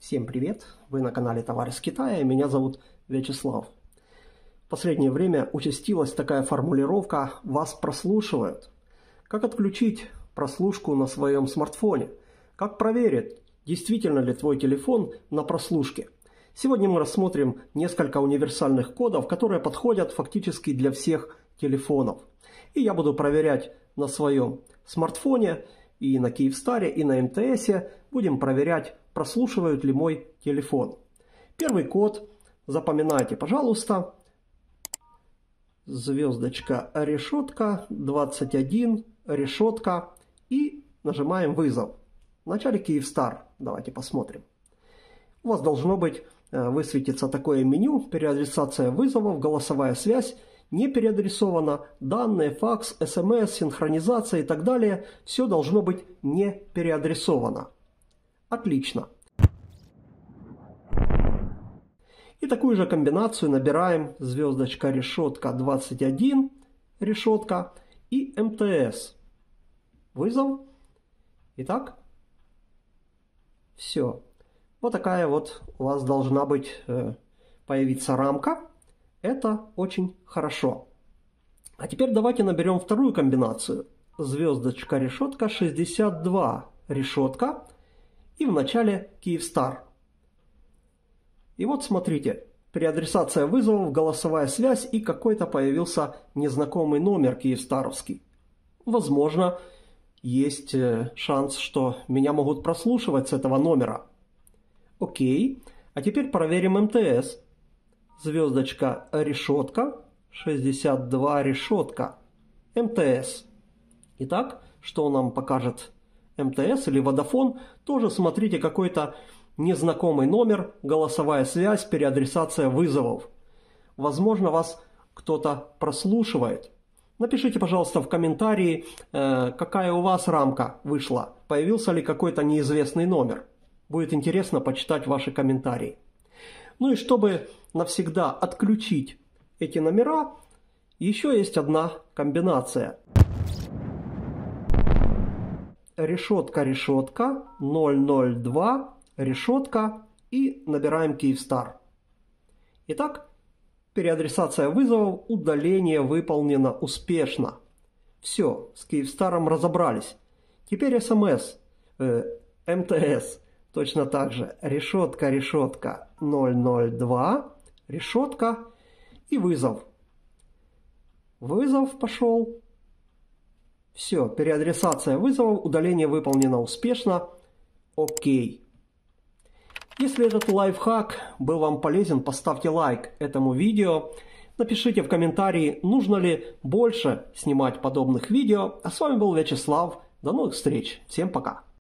Всем привет! Вы на канале Товар из Китая, меня зовут Вячеслав. В последнее время участилась такая формулировка «вас прослушивают». Как отключить прослушку на своем смартфоне? Как проверить, действительно ли твой телефон на прослушке? Сегодня мы рассмотрим несколько универсальных кодов, которые подходят фактически для всех телефонов. И я буду проверять на своем смартфоне, и на Киевстаре, и на МТС. Будем проверять, прослушивают ли мой телефон. Первый код запоминайте, пожалуйста. Звездочка, решетка, 21, решетка. И нажимаем вызов. Вначале Киевстар. Давайте посмотрим. У вас должно быть высветиться такое меню. Переадресация вызовов, голосовая связь. Не переадресовано. Данные, факс, смс, синхронизация и так далее. Все должно быть не переадресовано. Отлично. И такую же комбинацию набираем звездочка, решетка, 21, решетка и МТС. Вызов. Итак, все. Вот такая вот у вас должна быть, появиться рамка. Это очень хорошо. А теперь давайте наберем вторую комбинацию. Звездочка, решетка, 62, решетка. И в начале Киевстар. И вот смотрите. Переадресация вызовов, голосовая связь и какой-то появился незнакомый номер киевстаровский. Возможно, есть шанс, что меня могут прослушивать с этого номера. Окей. А теперь проверим МТС. Звездочка, решетка, 62, решетка, МТС. Итак, что нам покажет МТС или Vodafone? Тоже смотрите, какой-то незнакомый номер, голосовая связь, переадресация вызовов. Возможно, вас кто-то прослушивает. Напишите, пожалуйста, в комментарии, какая у вас рамка вышла. Появился ли какой-то неизвестный номер? Будет интересно почитать ваши комментарии. Ну и чтобы навсегда отключить эти номера, еще есть одна комбинация. Решетка, решетка, 002, решетка и набираем Киевстар. Итак, переадресация вызовов, удаление выполнено успешно. Все, с Киевстаром разобрались. Теперь МТС. Точно так же. Решетка, решетка, 002, решетка и вызов. Вызов пошел. Все, переадресация вызовов, удаление выполнено успешно. Окей. Если этот лайфхак был вам полезен, поставьте лайк этому видео. Напишите в комментарии, нужно ли больше снимать подобных видео. А с вами был Вячеслав. До новых встреч. Всем пока.